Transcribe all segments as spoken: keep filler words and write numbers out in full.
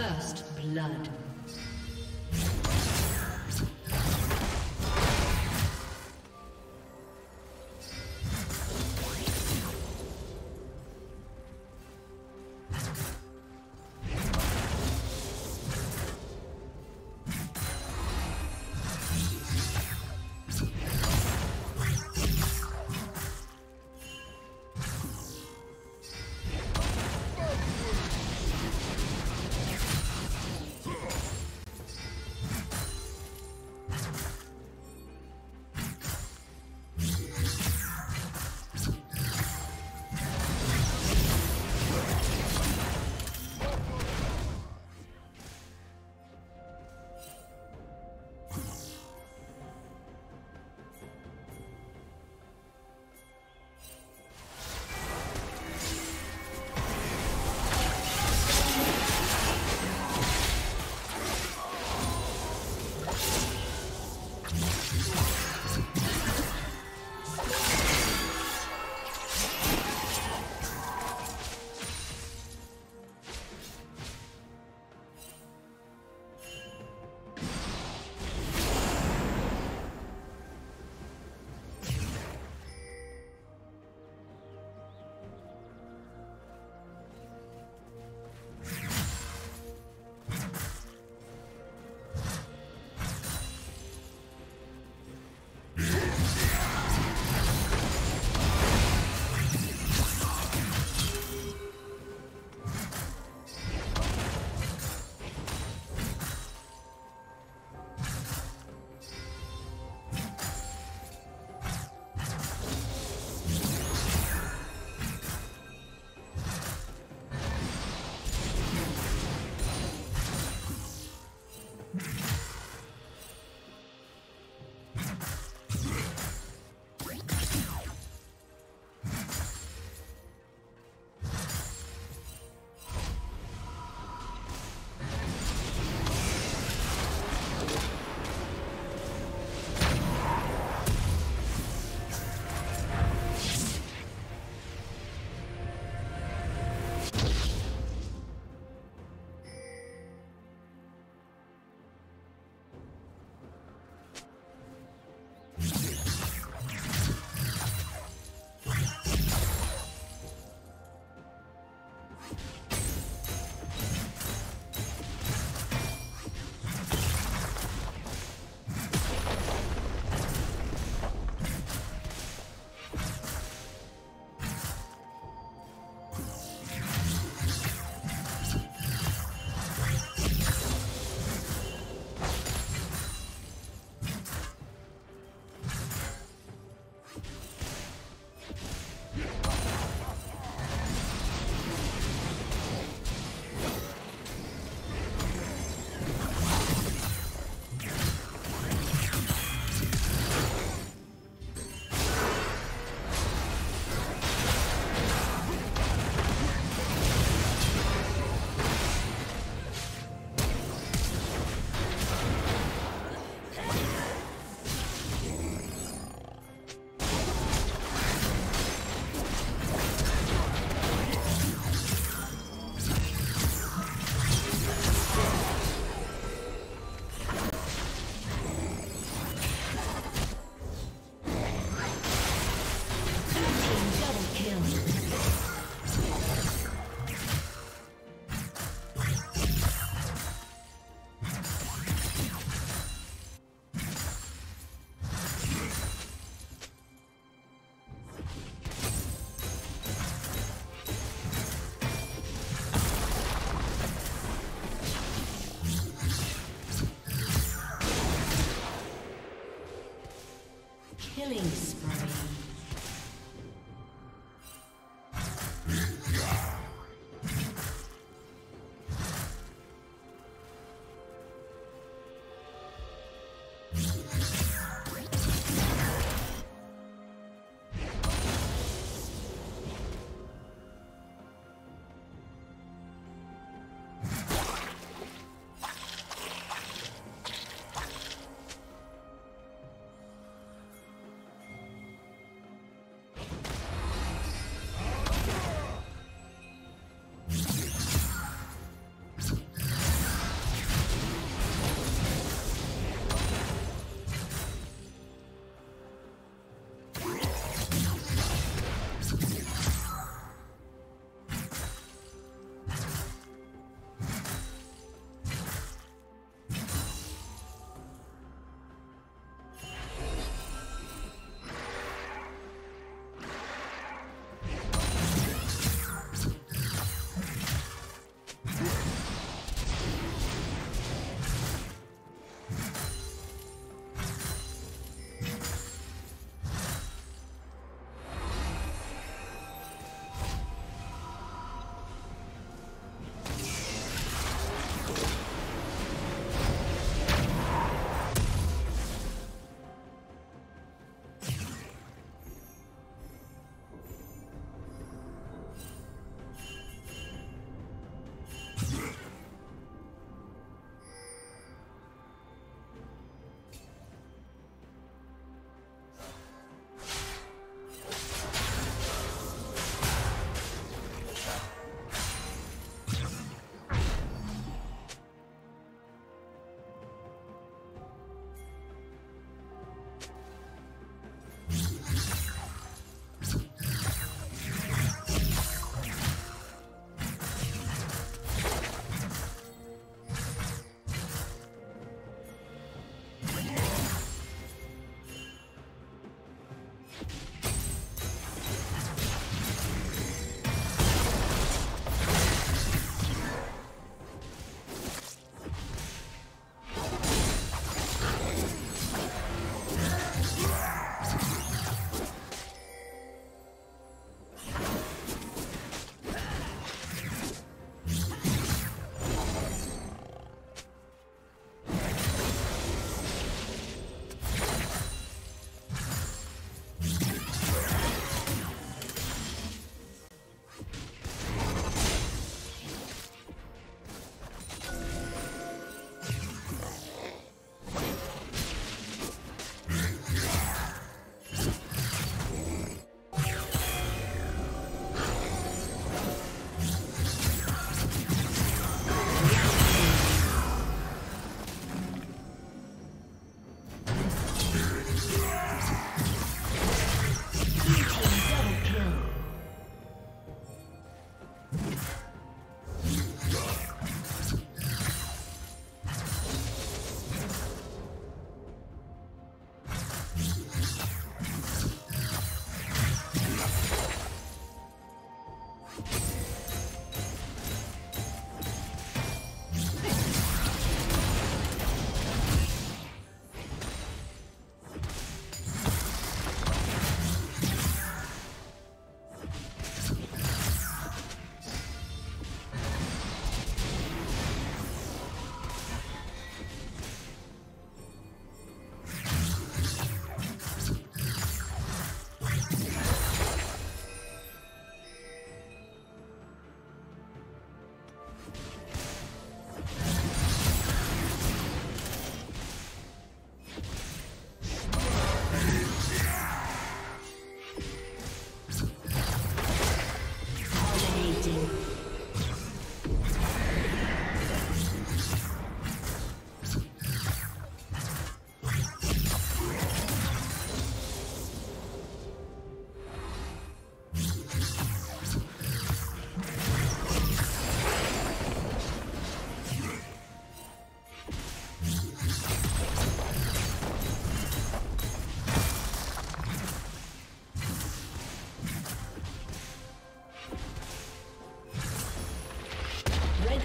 First blood. Killing spree.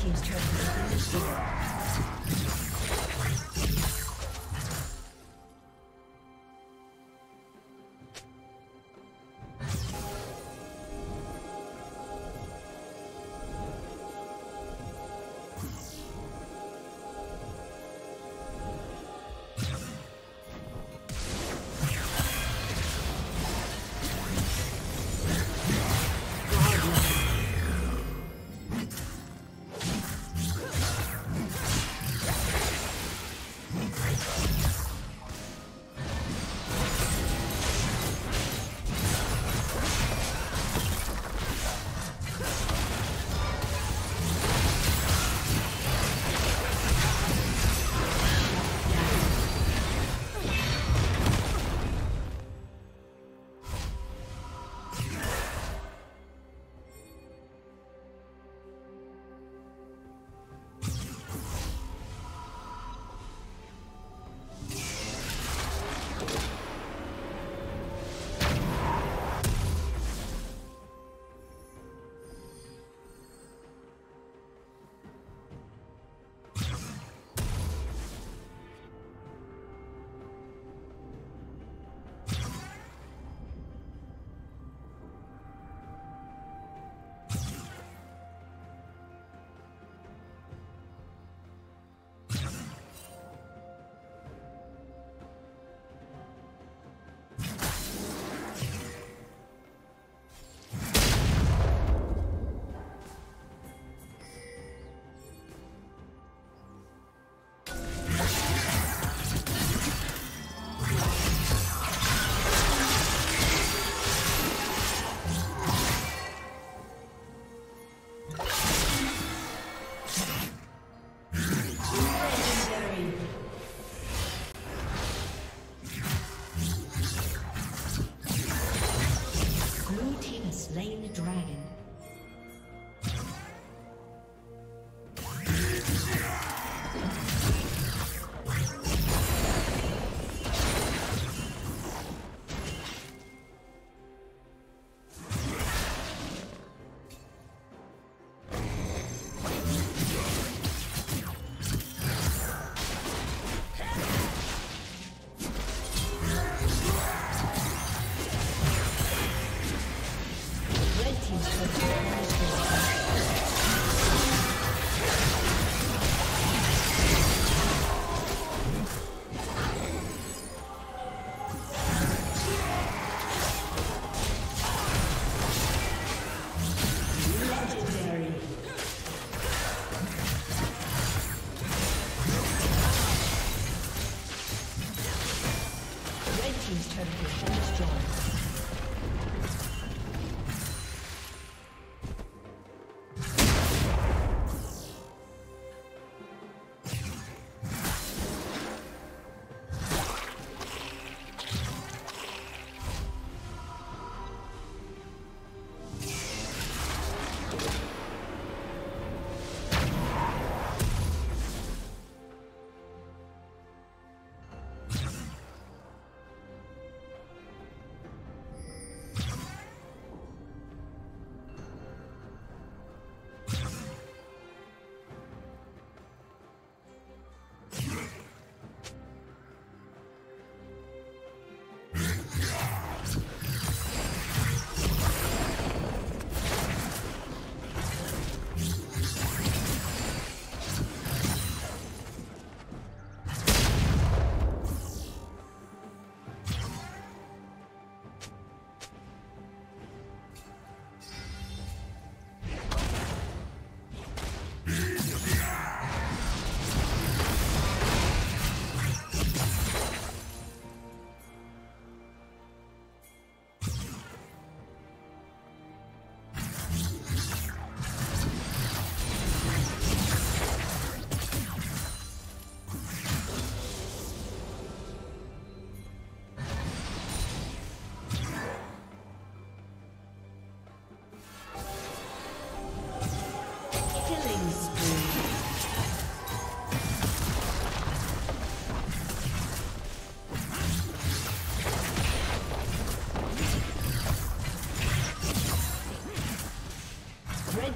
team's turret has been destroyed.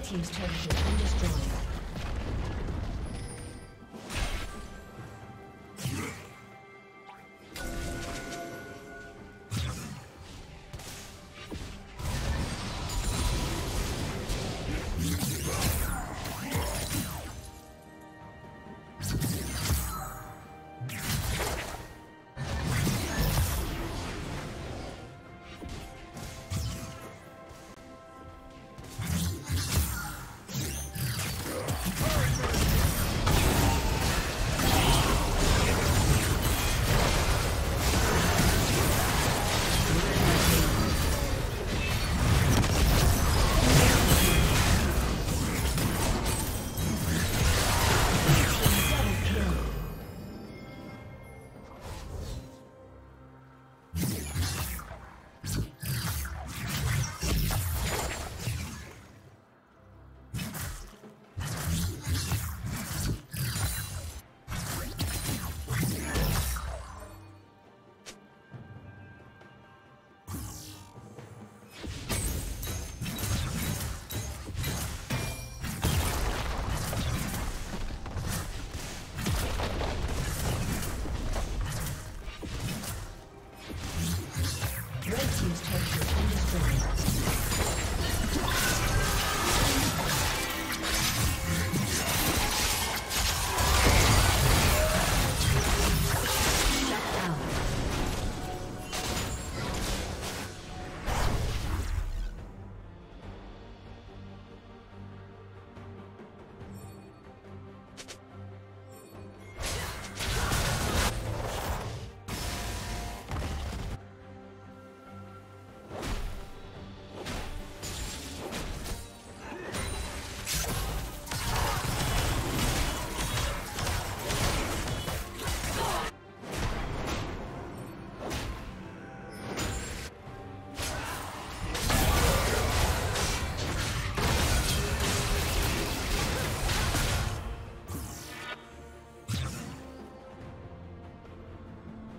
Team's turret has been destroyed.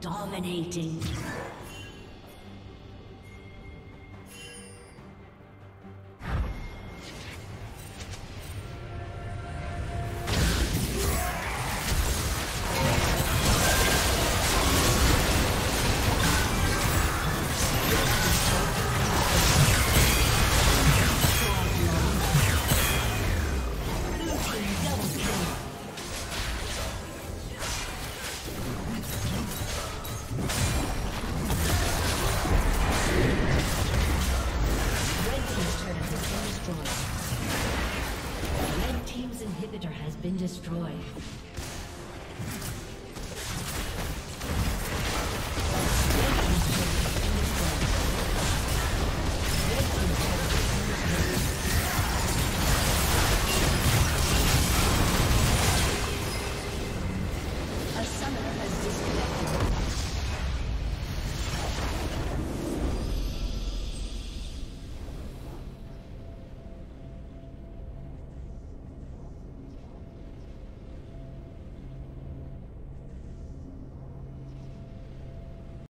Dominating. Destroyed.